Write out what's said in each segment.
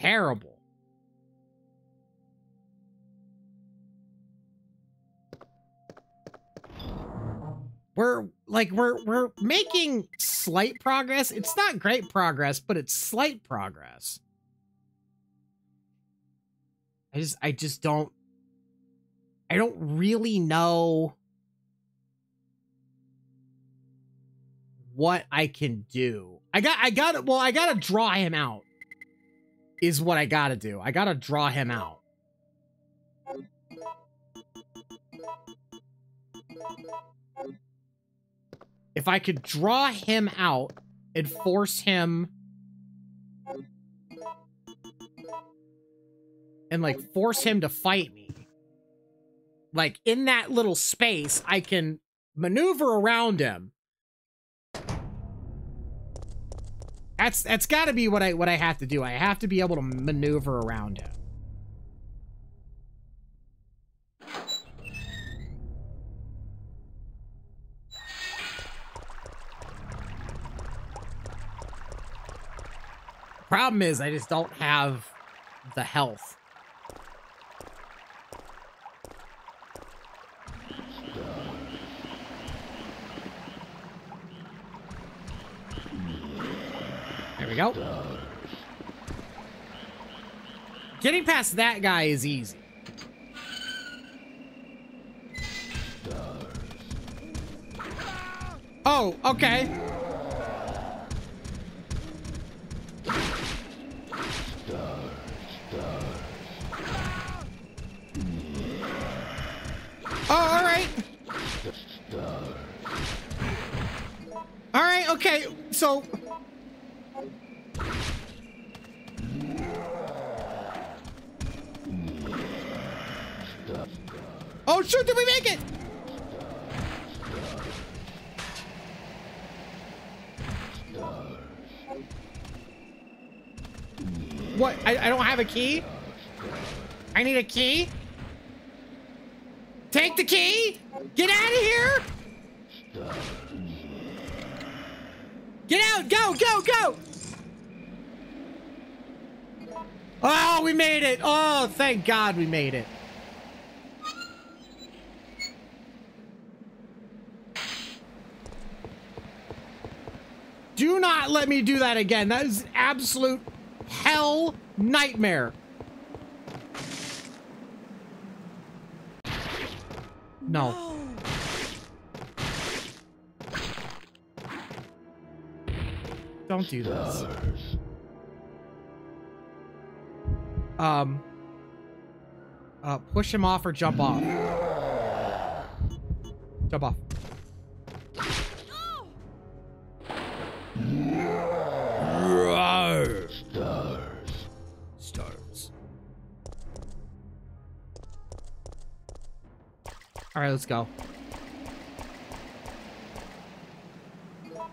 terrible. We're making slight progress. It's not great progress, but it's slight progress. I just don't. I don't really know what I can do. I gotta draw him out is what I gotta do. I gotta draw him out. If I could draw him out and force him and like force him to fight me, like in that little space, I can maneuver around him. That's gotta be what I have to do. I have to be able to maneuver around him. Problem is, I just don't have the health. There we go. Getting past that guy is easy. Oh, okay. Oh, all right. All right, okay. So oh, shoot, did we make it? What? I don't have a key? I need a key? Take the key! Get out of here! Get out! Go! Go! Go! Oh, we made it! Oh, thank God we made it. Do not let me do that again. That is an absolute hell nightmare. No. Don't do this. Push him off or jump off. Jump off. Stars. All right, let's go.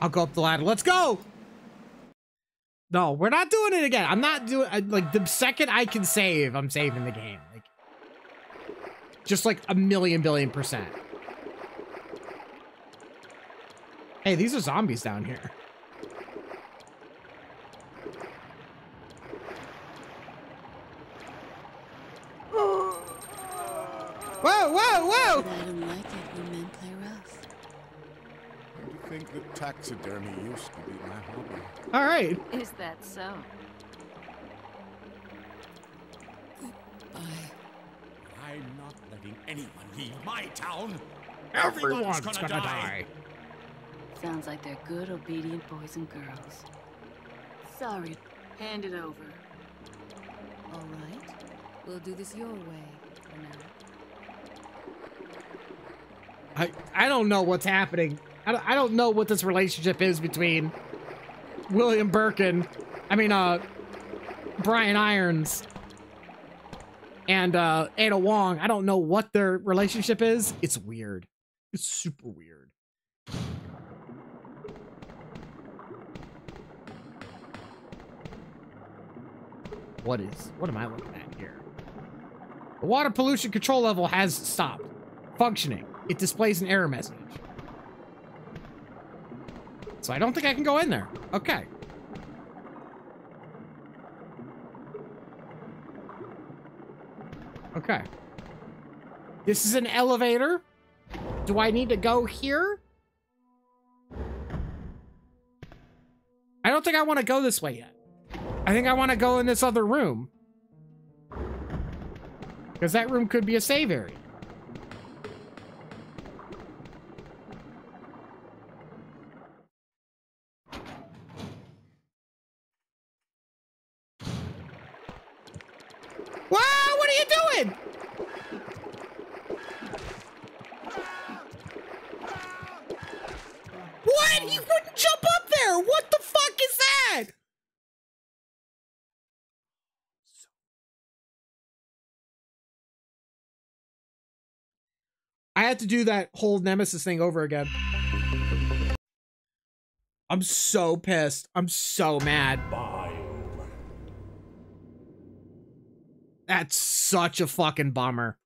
I'll go up the ladder. Let's go. No, we're not doing it again. I'm not doing like the second I can save, I'm saving the game. Like just like a million billion %. Hey, these are zombies down here. Whoa! I don't like it when men play rough. I would think that taxidermy used to be my hobby. All right. Is that so? Goodbye. I'm not letting anyone leave my town. Everyone's gonna die. Sounds like they're good, obedient boys and girls. Sorry. Hand it over. All right. We'll do this your way for now. I don't know what's happening. I don't know what this relationship is between William Birkin, Brian Irons, and Ada Wong. I don't know what their relationship is. It's weird. It's super weird. What am I looking at here? The water pollution control level has stopped functioning. It displays an error message. So I don't think I can go in there. Okay. Okay. This is an elevator. Do I need to go here? I don't think I want to go this way yet. I think I want to go in this other room. Because that room could be a save area. Whoa, what are you doing? What? He wouldn't jump up there. What the fuck is that? I had to do that whole Nemesis thing over again. I'm so pissed. I'm so mad. That's such a fucking bummer.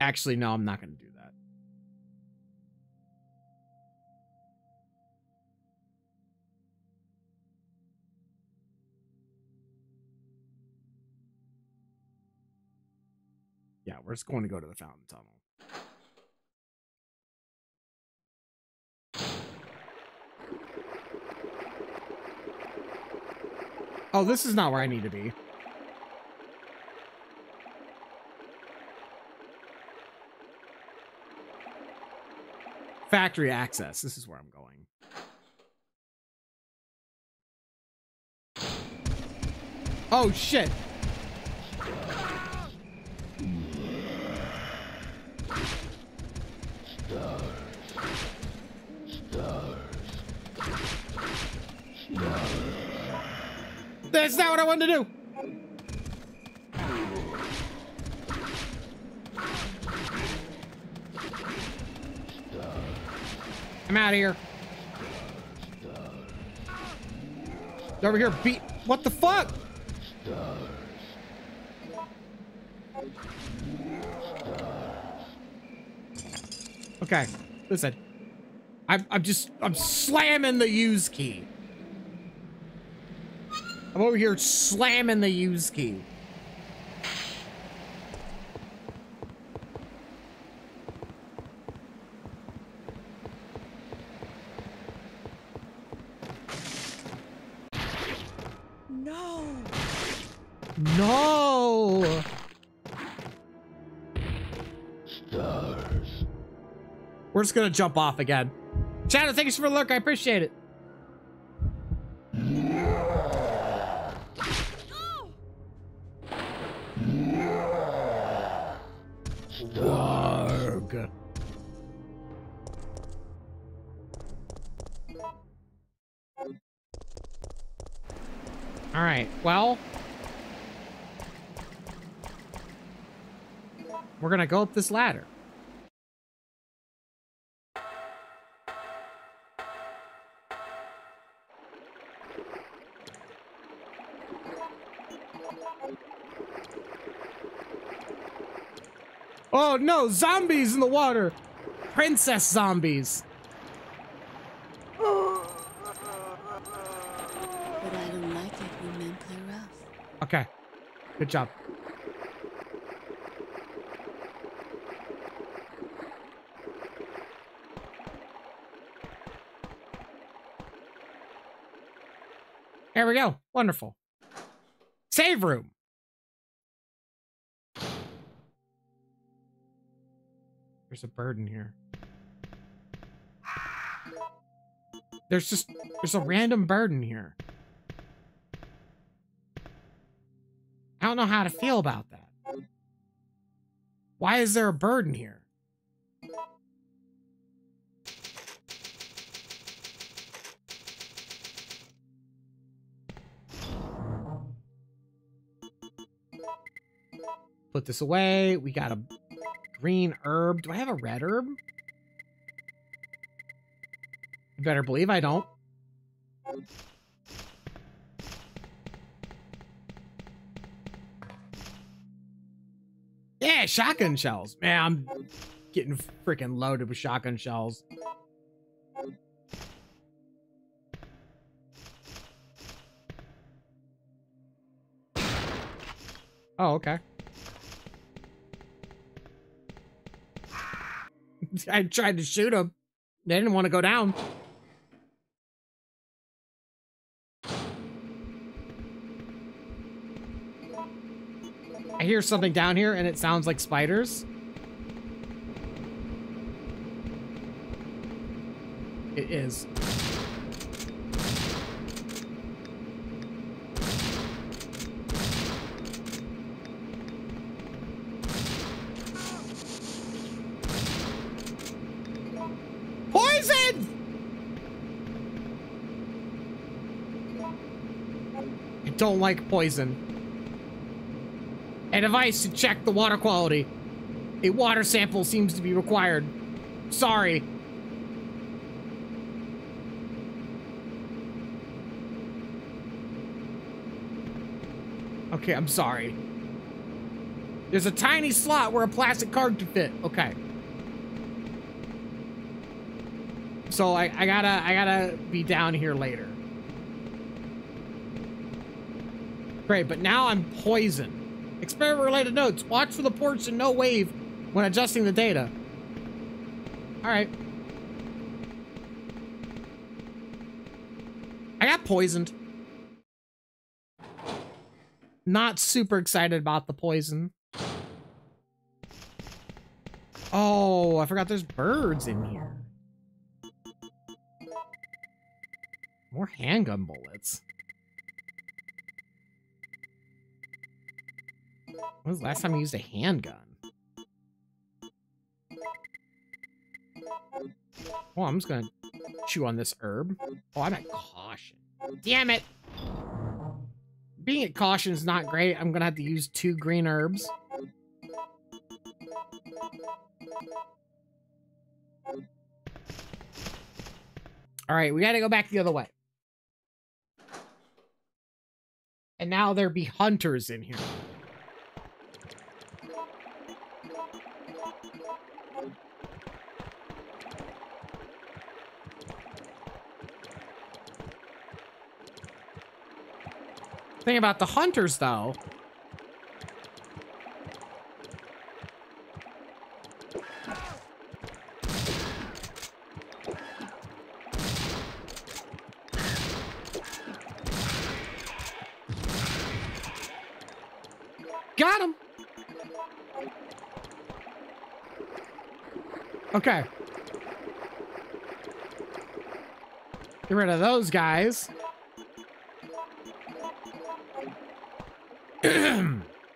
Actually, no, I'm not going to do that. Yeah, we're just going to go to the fountain tunnel. Oh, this is not where I need to be. Factory access. This is where I'm going. Oh, shit. That's not what I wanted to do. I'm out of here. Over here, beat. What the fuck? Okay, listen. I'm slamming the use key. I'm over here slamming the use key. No. No. Stars. We're just gonna jump off again. Shadow, thank you for the lurk. I appreciate it. Well, we're gonna go up this ladder. Oh no, zombies in the water! Princess zombies! Okay, good job. There we go. Wonderful. Save room. There's a bird in here. There's a random bird in here. I don't know how to feel about that. Why is there a bird in here? Put this away. We got a green herb. Do I have a red herb? You better believe I don't. Yeah, shotgun shells. Man, I'm getting freaking loaded with shotgun shells. Oh, okay. I tried to shoot him. They didn't want to go down. I hear something down here and it sounds like spiders. It is. Don't like poison. Advice to check the water quality. A water sample seems to be required. Sorry. Okay, I'm sorry. There's a tiny slot where a plastic card could fit. Okay. So I gotta be down here later. Great, but now I'm poisoned. Experiment-related notes. Watch for the ports and no wave when adjusting the data. All right. I got poisoned. Not super excited about the poison. Oh, I forgot there's birds in here. More handgun bullets. When was the last time I used a handgun? Oh, I'm just gonna chew on this herb. Oh, I'm at caution. Damn it! Being at caution is not great. I'm gonna have to use 2 green herbs. Alright, we gotta go back the other way. And now there be hunters in here. Thing about the hunters, though, got him. Okay, get rid of those guys.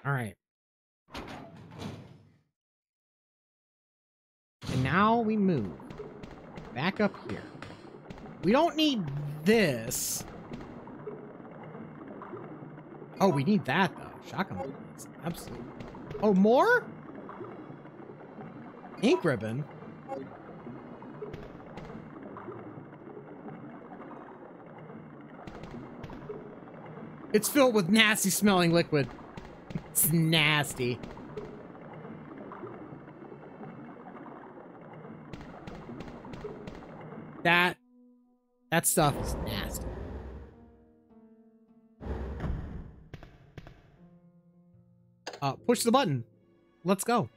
Alright. And now we move back up here. We don't need this. Oh, we need that, though. Shotgun bullets. Absolutely. Oh, more? Ink ribbon? It's filled with nasty smelling liquid. It's nasty. That stuff is nasty. Push the button. Let's go.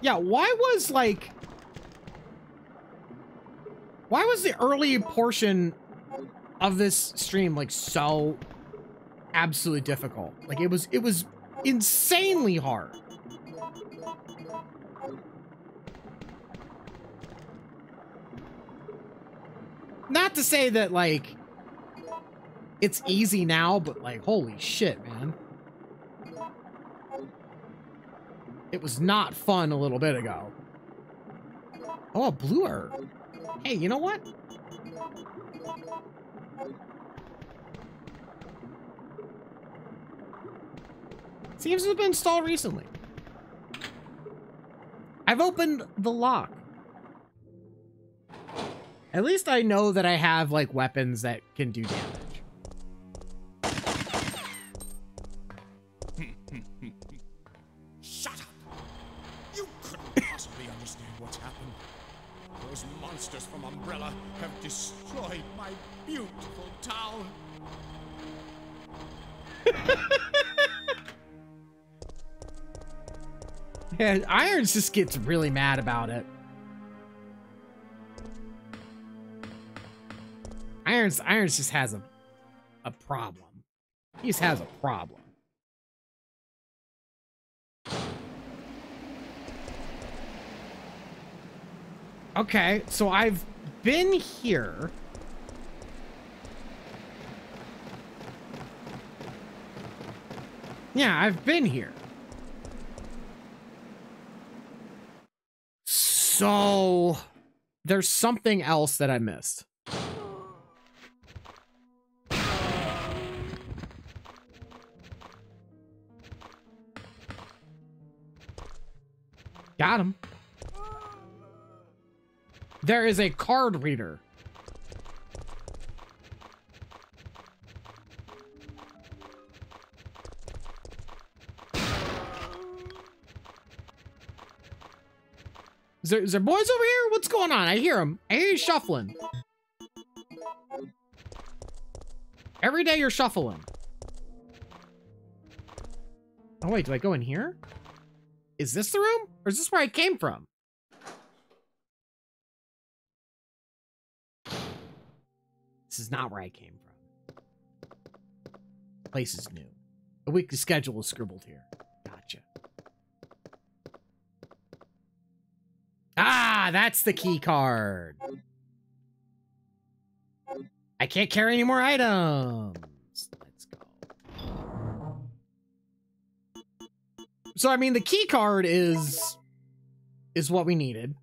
Yeah, why was the early portion of this stream like so absolutely difficult? Like it was insanely hard. Not to say that like it's easy now, but like holy shit, man. It was not fun a little bit ago. Oh, a blue herb. Hey, you know what? Seems to have been installed recently. I've opened the lock. At least I know that I have, like, weapons that can do damage. Shut up! You couldn't possibly understand what's happened. monsters from Umbrella have destroyed my beautiful town. Yeah, Irons just gets really mad about it. Irons just has a problem. He just has a problem. Okay, so I've been here. Yeah, I've been here. So there's something else that I missed. Got him. There is a card reader. Is there boys over here? What's going on? I hear them. I hear you shuffling. Every day you're shuffling. Oh, wait, do I go in here? Is this the room? Or is this where I came from? This is not where I came from. The place is new. The weekly schedule is scribbled here. Gotcha. Ah, that's the key card. I can't carry any more items. Let's go. So, I mean, the key card is what we needed.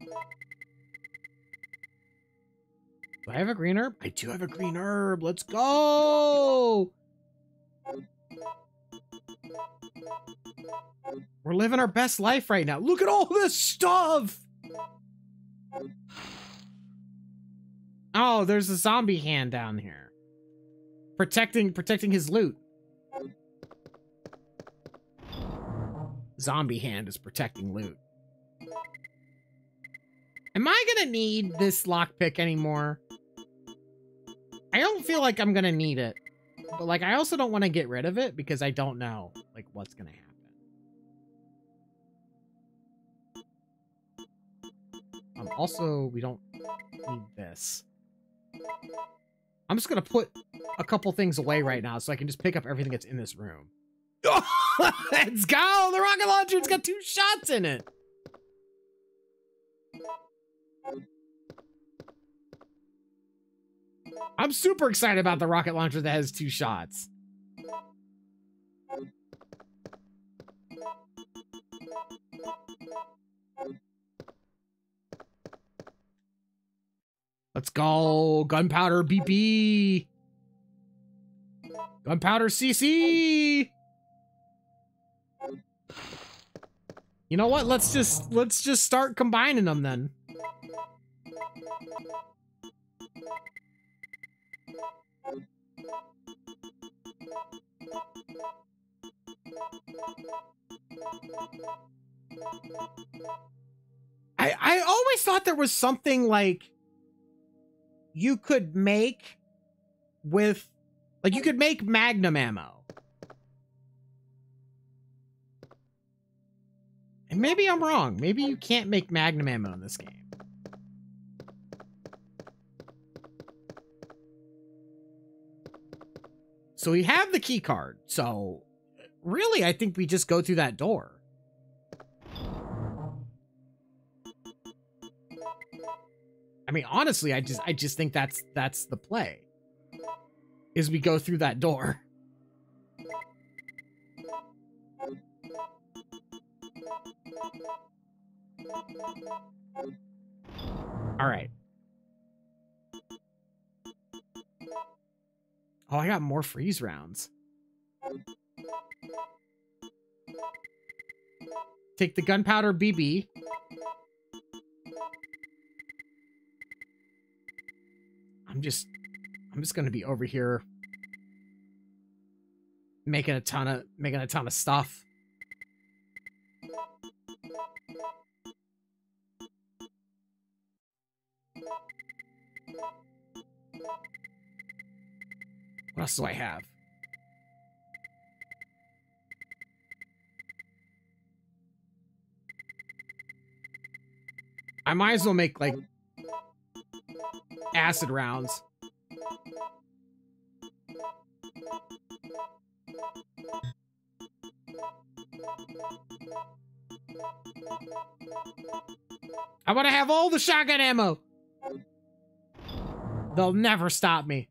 Do I have a green herb? I do have a green herb. Let's go. We're living our best life right now. Look at all this stuff. Oh, there's a zombie hand down here. Protecting his loot. Zombie hand is protecting loot. Am I gonna need this lockpick anymore? I don't feel like I'm gonna need it. But like, I also don't want to get rid of it because I don't know like what's gonna happen. Also, we don't need this. I'm just gonna put a couple things away right now so I can just pick up everything that's in this room. Let's go! The rocket launcher's got 2 shots in it! I'm super excited about the rocket launcher that has 2 shots. Let's go. Gunpowder BP. Gunpowder CC. You know what? Let's just start combining them then. I always thought there was something like you could make with, like, you could make magnum ammo. And maybe I'm wrong. Maybe you can't make magnum ammo in this game. So we have the key card. So really, I think we just go through that door. I mean, honestly, I just think that's the play. Is we go through that door. All right. Oh, I got more freeze rounds. Take the gunpowder BB. I'm just gonna be over here making a ton of stuff. What else do I have? I might as well make, like, acid rounds. I want to have all the shotgun ammo. They'll never stop me.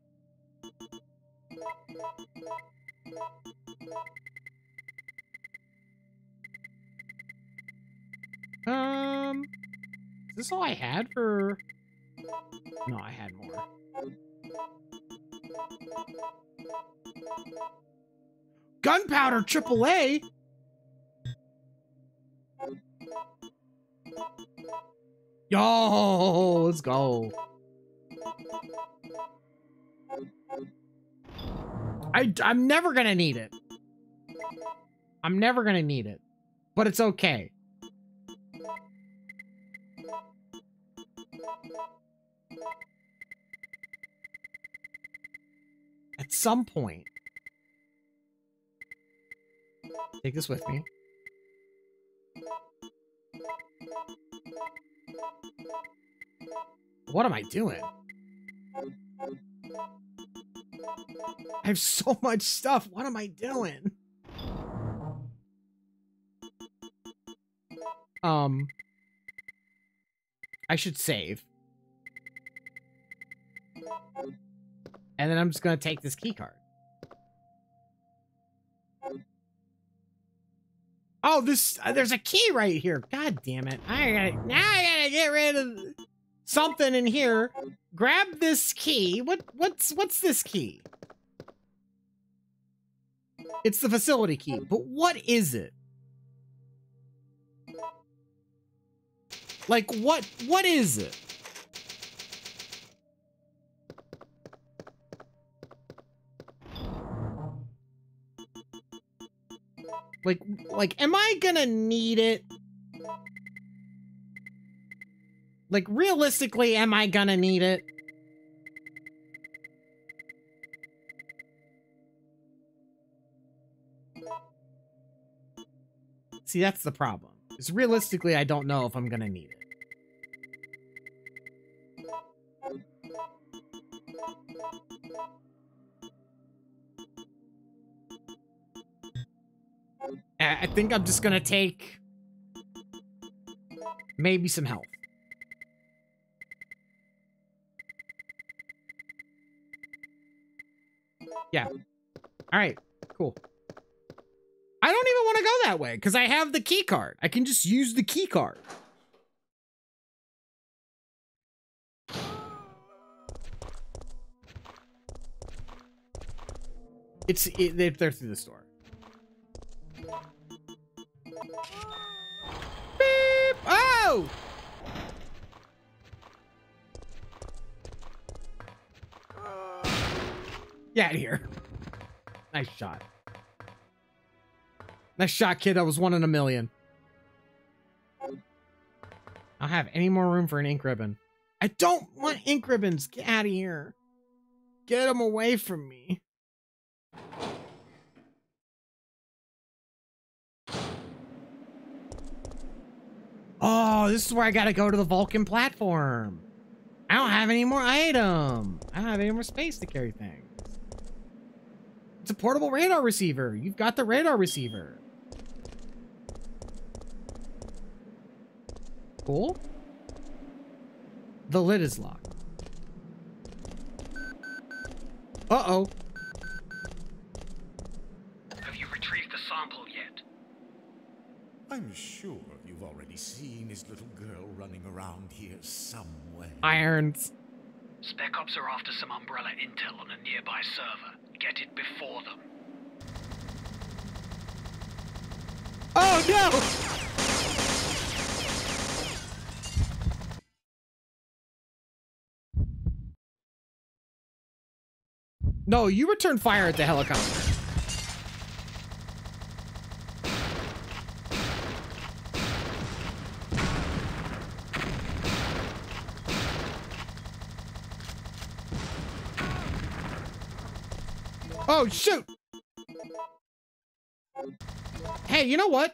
Is this all I had for... No, I had more. Gunpowder AAA? Yo, let's go. I'm never gonna need it. I'm never gonna need it. But it's okay. At some point. Take this with me. What am I doing? I have so much stuff. What am I doing? I should save. And then I'm just going to take this key card. Oh, this there's a key right here. God damn it. Now I gotta get rid of something in here. Grab this key. What's this key? It's the facility key, but what is it? Like what is it? Like, am I gonna need it? Like, realistically, am I gonna need it? See, that's the problem. Is realistically, I don't know if I'm gonna need it. I think I'm just gonna take maybe some health. Yeah. All right, cool. I don't even want to go that way because I have the key card. I can just use the key card. They're through the store. Beep. Oh! Get out of here. Nice shot. Nice shot, kid. That was 1 in a million. I don't have any more room for an ink ribbon. I don't want ink ribbons. Get out of here. Get them away from me. Oh, this is where I gotta go to the Vulcan platform. I don't have any more item. I don't have any more space to carry things. It's a portable radar receiver. You've got the radar receiver. Cool. The lid is locked. Uh-oh. Have you retrieved the sample yet? I'm sure you've already seen his little girl running around here somewhere. Irons. Spec Ops are after some Umbrella intel on a nearby server. Get it before them. Oh no! No, you return fire at the helicopter. Oh, shoot! Hey, you know what?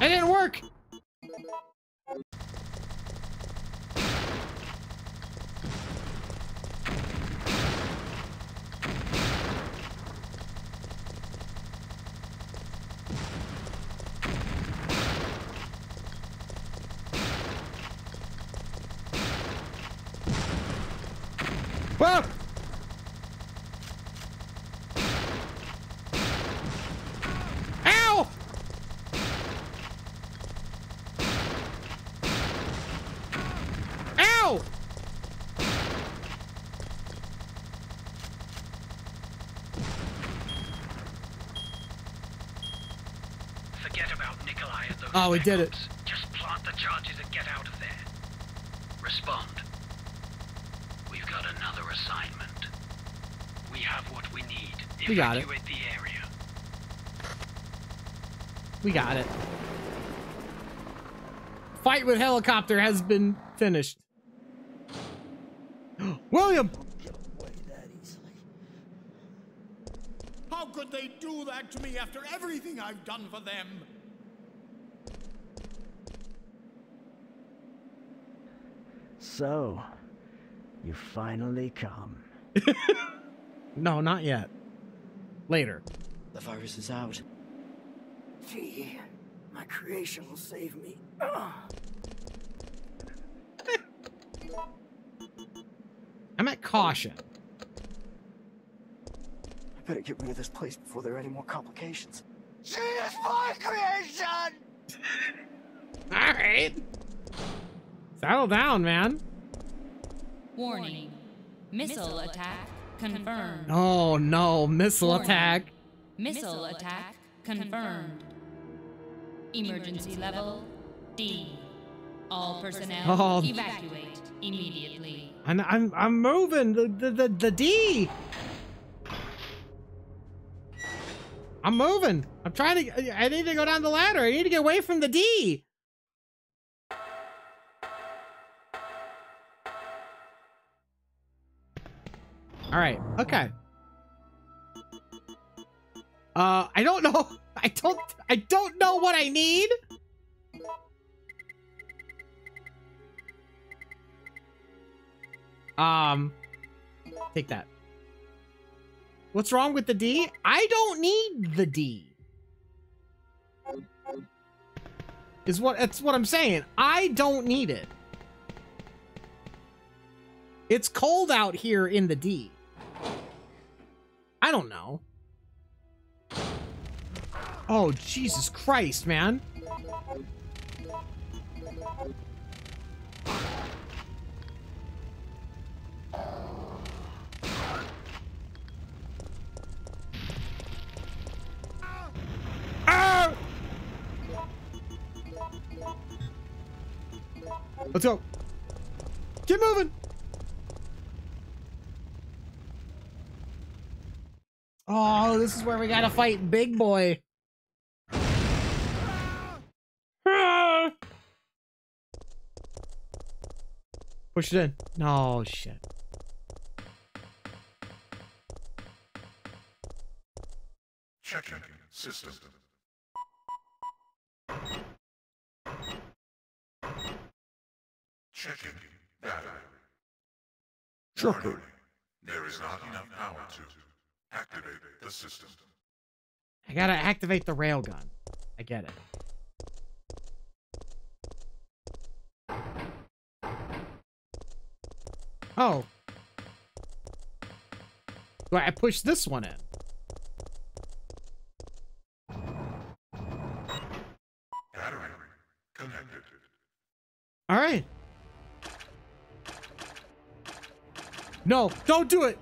It didn't work! Whoa! Ow! Ow! Forget about Nikolai and those. Oh, we did it. Just plant the charges and get out of there. Respond. Another assignment. We have what we need. We got it. The area. We got it. Fight with helicopter has been finished. William! How could they do that to me after everything I've done for them? So... you finally come. No, not yet. Later. The virus is out. Gee, my creation will save me. I'm at caution. I better get rid of this place before there are any more complications. She is my creation! Alright. Settle down, man. Warning. Missile attack confirmed. Oh no, missile warning. Attack. Missile attack confirmed. Emergency level D. All personnel evacuate immediately. I'm moving the D. I'm moving. I'm trying to need to go down the ladder. I need to get away from the D. All right. Okay. I don't know. I don't know what I need. Take that. What's wrong with the D? I don't need the D. That's what I'm saying. I don't need it. It's cold out here in the D. I don't know. Oh, Jesus Christ, man. Ah! Let's go. Keep moving. Oh, this is where we gotta fight Big Boy. Ah! Push it in. No, shit. Checking system. Checking battery. Warning. There is not enough power to activate the system. I gotta activate the railgun. I get it. Oh. Do I push this one in? Battery connected. All right. No, don't do it.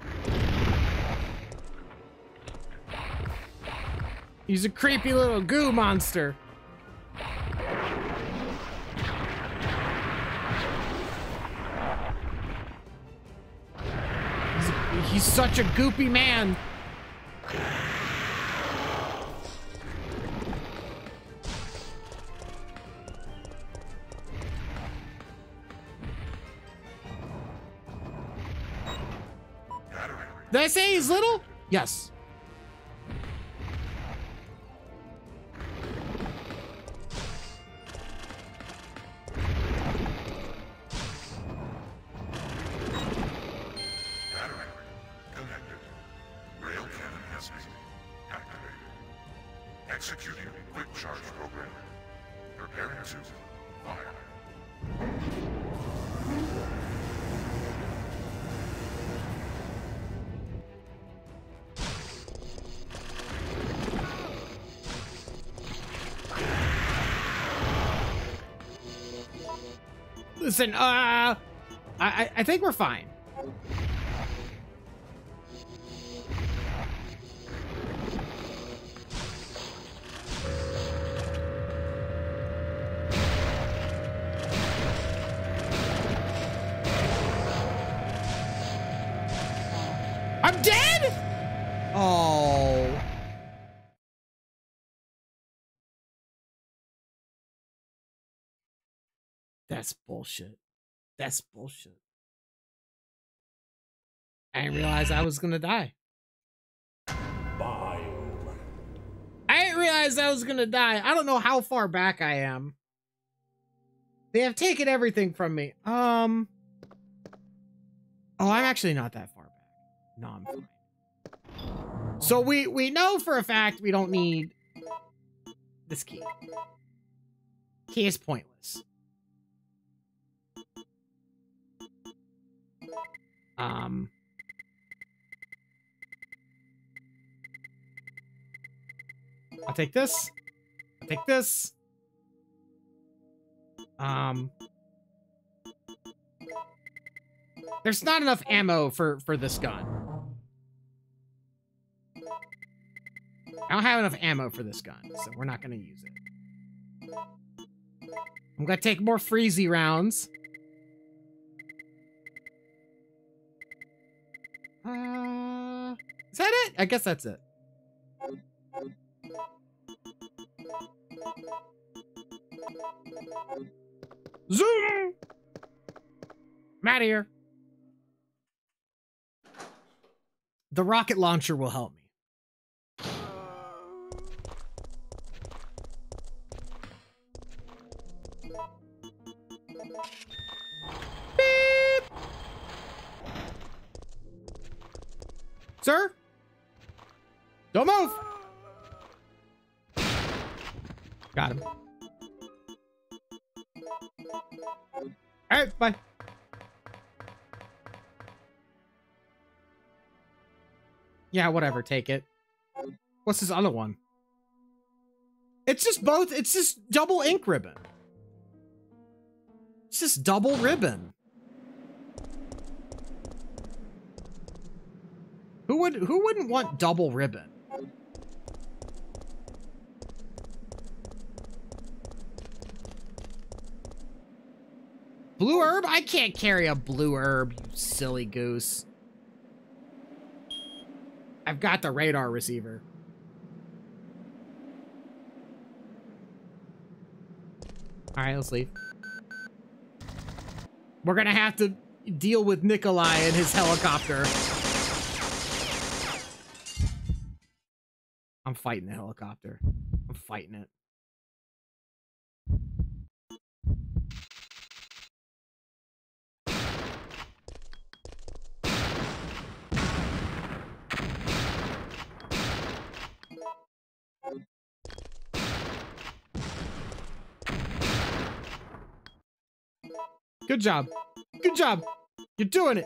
He's a creepy little goo monster. He's such a goopy man. Did I say he's little? Yes. Listen, I think we're fine. I'm dead? Oh. That's bullshit. That's bullshit. I didn't realize I was gonna die. I didn't realize I was gonna die. I don't know how far back I am. They have taken everything from me. Oh, I'm actually not that far back. No, I'm fine. So we know for a fact we don't need this key. Key is pointless. I'll take this. I'll take this. There's not enough ammo for this gun. I don't have enough ammo for this gun, so we're not gonna use it. I'm gonna take more freezy rounds. Is that it? I guess that's it. Zoom! I'm out of here. The rocket launcher will help me. Beep! Sir? Don't move! Got him. Alright, bye. Yeah, whatever, take it. What's this other one? It's just both, it's just double ink ribbon. It's just double ribbon. Who wouldn't want double ribbon? Blue herb? I can't carry a blue herb, you silly goose. I've got the radar receiver. All right, let's leave. We're gonna have to deal with Nikolai and his helicopter. I'm fighting the helicopter. I'm fighting it. Good job. Good job. You're doing it.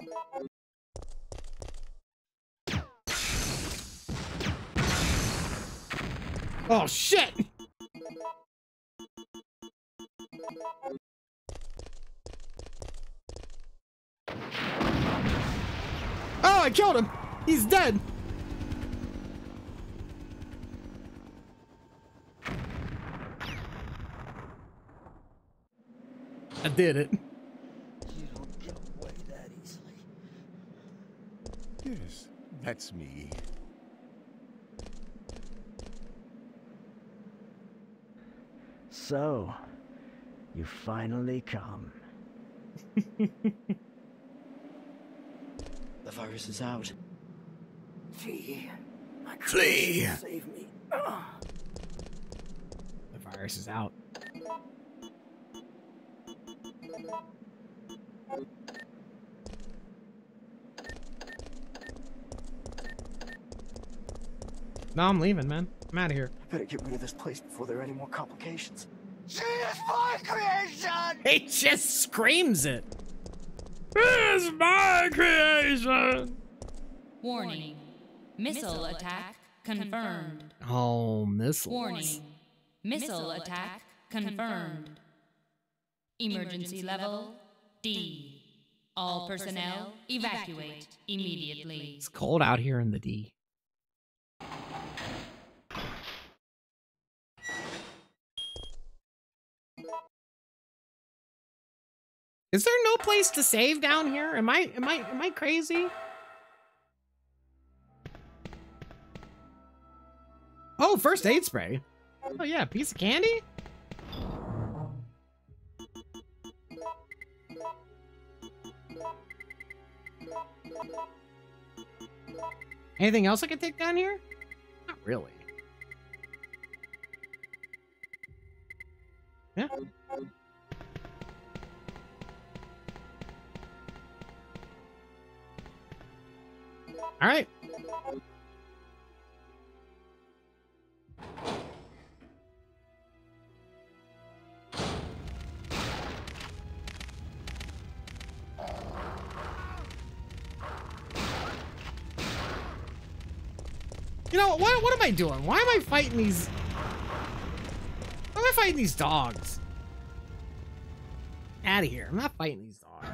Oh, shit. Oh, I killed him. He's dead. I did it. Yes, that's me. So, you finally come. The virus is out. Gee, my Flee! Save me. Ugh. The virus is out. No, I'm leaving, man. I'm out of here. Better get rid of this place before there are any more complications. She is my creation! He just screams it. This is my creation! Warning. Missile attack confirmed. Oh, missiles. Warning. Missile attack confirmed. Emergency level D. All personnel evacuate immediately. It's cold out here in the D. Is there no place to save down here? Am I crazy? Oh, first aid spray. Oh yeah, piece of candy? Anything else I can take down here? Not really. Yeah. All right. You know what am I doing? Why am I fighting these? Why am I fighting these dogs? Out of here! I'm not fighting these dogs.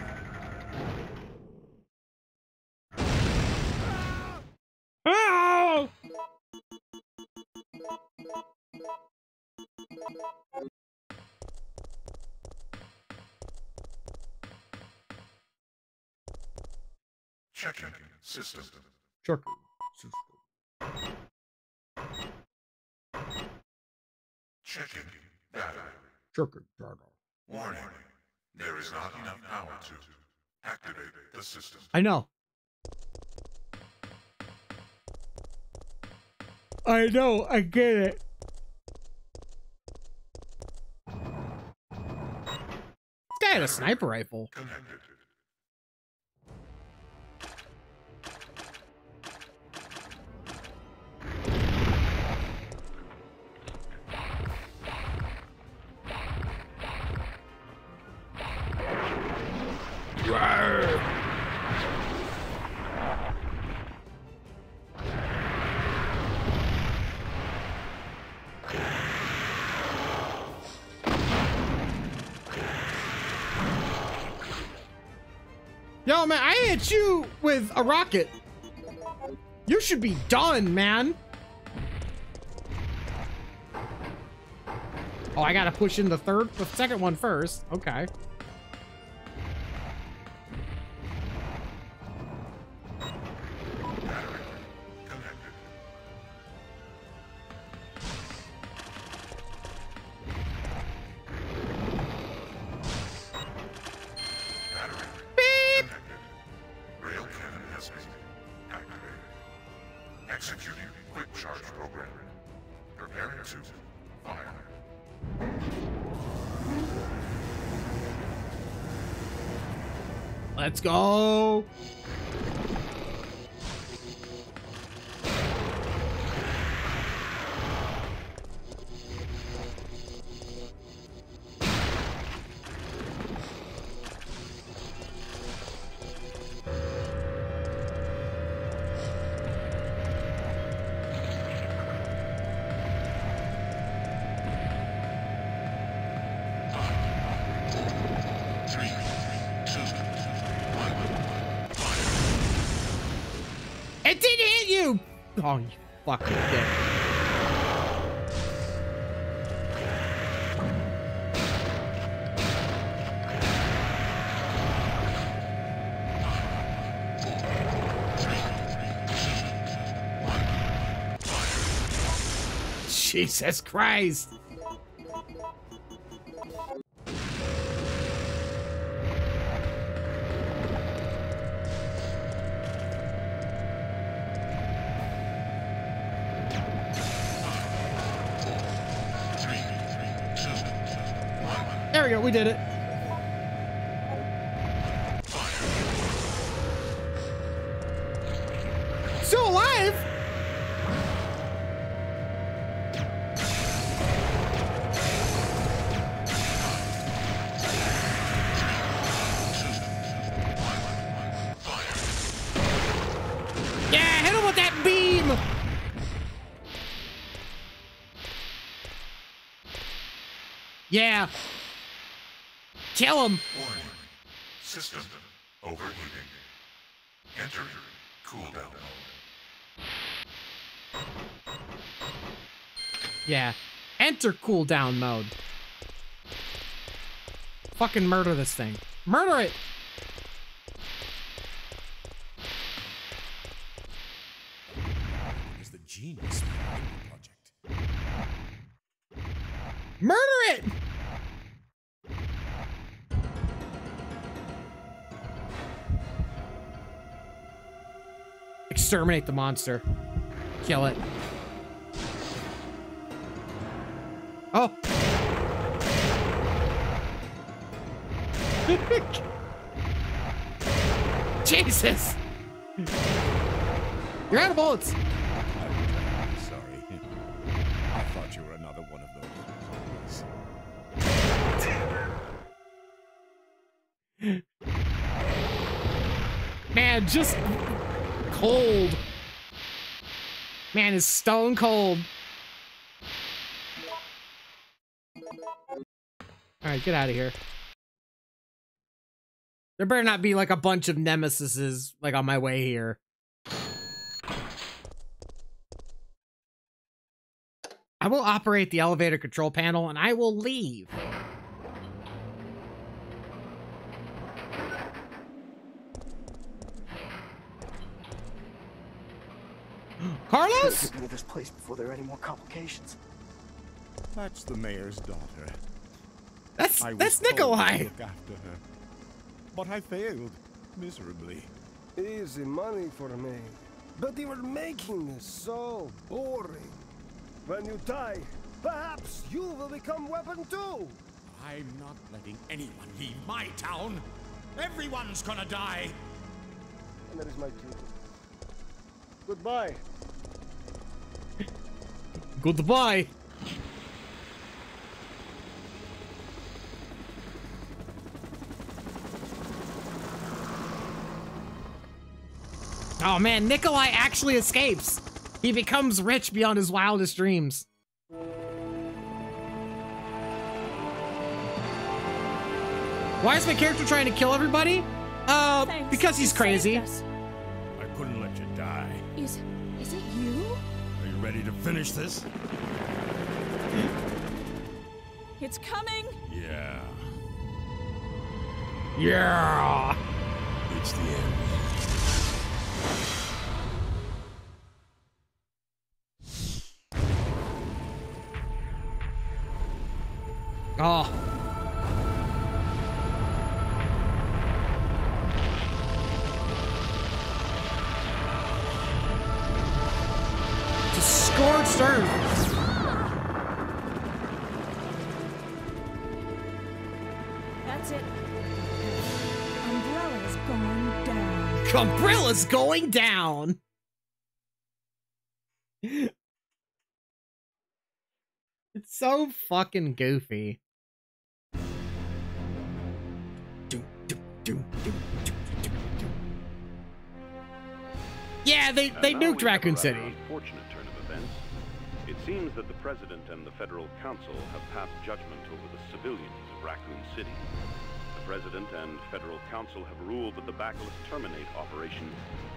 Checking system. Checking system. Checking battery. Checking battery. Warning. There is not enough power to activate the system. I know. I know, I get it. This guy had a sniper rifle. Connected. Yo, man, I hit you with a rocket. You should be done, man. Oh, I gotta push in the second one first. Okay. Let's go. Oh, you fucking dick. Jesus Christ. There we go, we did it. Still alive? Yeah. Kill him. Warning. System overheating. Entering cooldown mode. Yeah. Enter cooldown mode. Fucking murder this thing. Murder it. He's the genius behind the project. Murder it. Exterminate the monster. Kill it. Oh. Jesus. You're out of bullets. I'm sorry. I thought you were another one of those. Man, just... cold. Man is stone cold. Alright, get out of here. There better not be like a bunch of Nemesises like on my way here. I will operate the elevator control panel and I will leave. Carlos? Get this place before there are any more complications. That's the mayor's daughter. That's Nikolai. Look after her, but I failed miserably. Easy money for me, but they were making this so boring. When you die, perhaps you will become weapon too. I'm not letting anyone leave my town. Everyone's gonna die. And that is my duty. Goodbye. Goodbye. Oh man, Nikolai actually escapes. He becomes rich beyond his wildest dreams. Why is my character trying to kill everybody? Because he's crazy. I couldn't let you die. Is it you? Are you ready to finish this? It's coming! Yeah. Yeah! It's the end. Oh. Just scorched earth. That's it. Umbrella's going down. Umbrella's going down. It's so fucking goofy. Yeah, they nuked Raccoon City. Unfortunate turn of events. It seems that the President and the Federal Council have passed judgment over the civilians of Raccoon City. The President and Federal Council have ruled that the Bacillus Terminate operation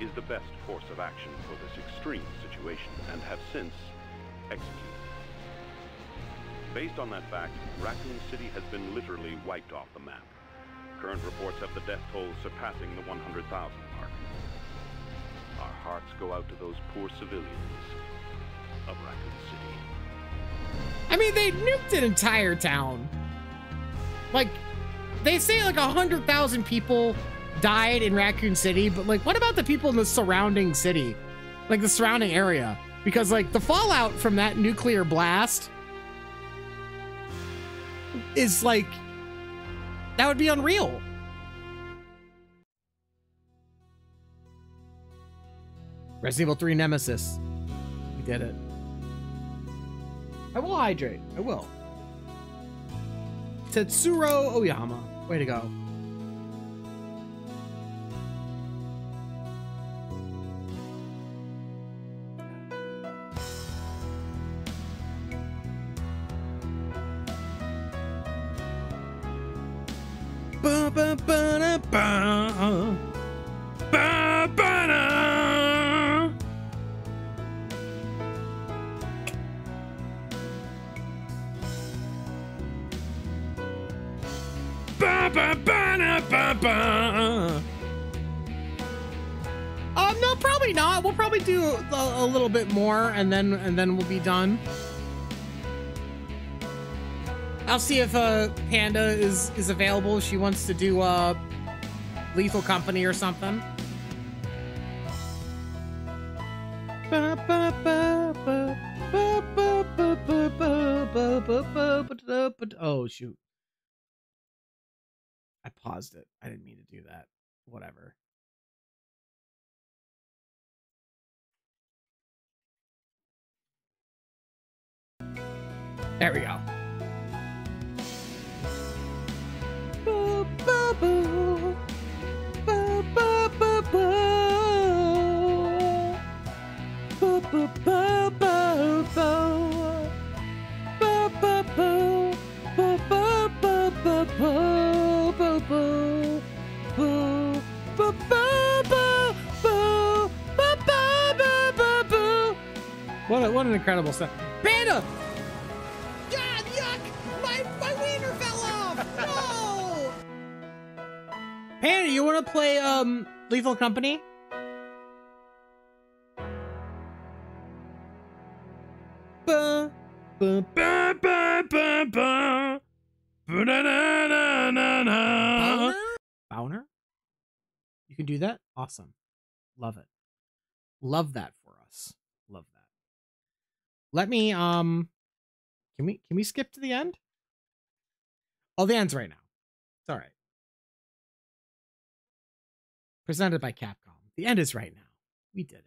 is the best course of action for this extreme situation and have since executed. Based on that fact, Raccoon City has been literally wiped off the map. Current reports have the death toll surpassing the 100,000 mark. Our hearts go out to those poor civilians of Raccoon City. I mean, they nuked an entire town. Like, they say like 100,000 people died in Raccoon City, but like, what about the people in the surrounding city? Like the surrounding area? Because like the fallout from that nuclear blast is like That would be unreal. Resident Evil 3 Nemesis. We did it. I will hydrate. I will. Tetsuro Oyama. Way to go. No, probably not. We'll probably do a little bit more, and then we'll be done. I'll see if Panda is available. She wants to do Lethal Company or something. Oh shoot! I paused it. I didn't mean to do that. Whatever. There we go. What an incredible stuff. Panda! Hey, you want to play Lethal Company? Ba, ba, ba, ba, ba, ba. Ba, da, da, da, da, da. Bowner? Bowner? You can do that? Awesome. Love it. Love that for us. Love that. Let me can we skip to the end? Oh, the end's right now. It's all right. Presented by Capcom. The end is right now. We did it.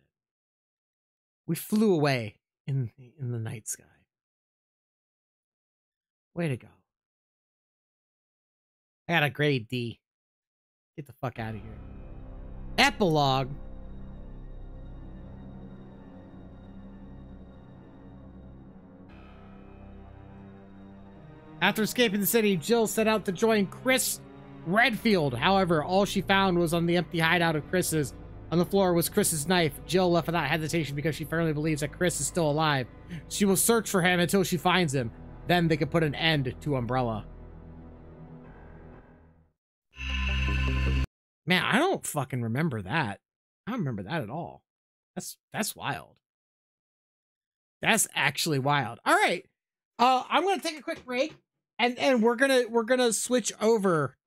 We flew away in the night sky. Way to go. I got a grade D. Get the fuck out of here. Epilogue. After escaping the city, Jill set out to join Chris Redfield. However, all she found was on the empty hideout of Chris's. On the floor was Chris's knife. Jill left without hesitation because she firmly believes that Chris is still alive. She will search for him until she finds him. Then they can put an end to Umbrella. Man, I don't fucking remember that. I don't remember that at all. That's wild. That's actually wild. All right. I'm gonna take a quick break, and we're gonna switch over to